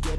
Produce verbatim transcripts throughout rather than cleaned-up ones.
Get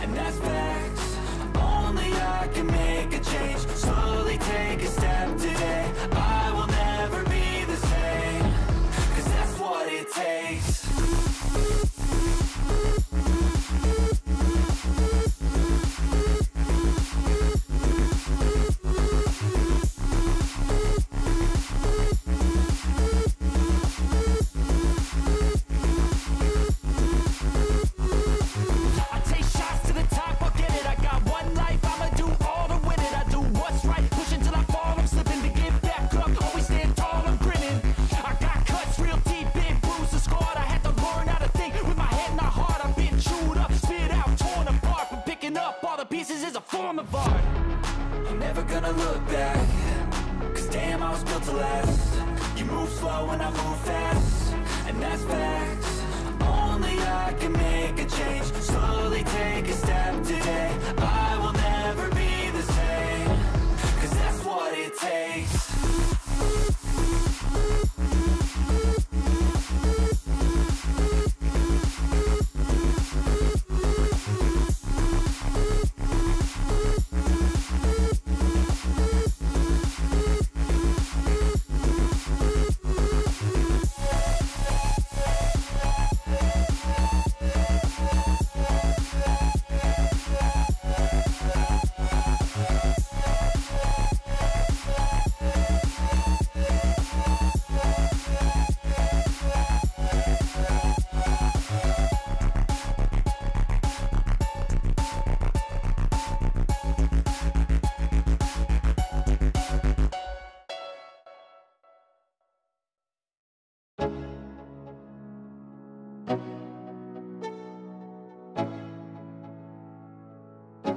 and that's facts. Only I can make a change. Slowly take a step today. I will never be the same, cause that's what it takes.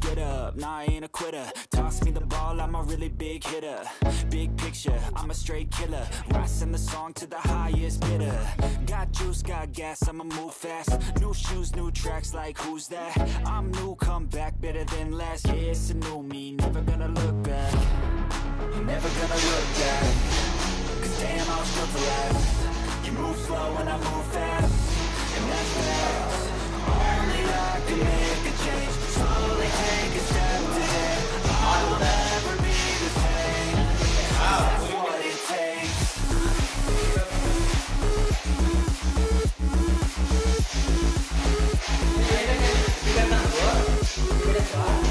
Get up, nah, I ain't a quitter. Toss me the ball, I'm a really big hitter. Big picture, I'm a straight killer. Rising the song to the highest bidder. Got juice, got gas, I'ma move fast. New shoes, new tracks, like who's that? I'm new, come back, better than last. Yeah, it's a new me, never gonna look back. Never gonna look back. Cause damn, I was built to last. You move slow and I move fast, and that's fast. Only I can make a change. Slowly take a step today. I will never be the same. That's what it takes.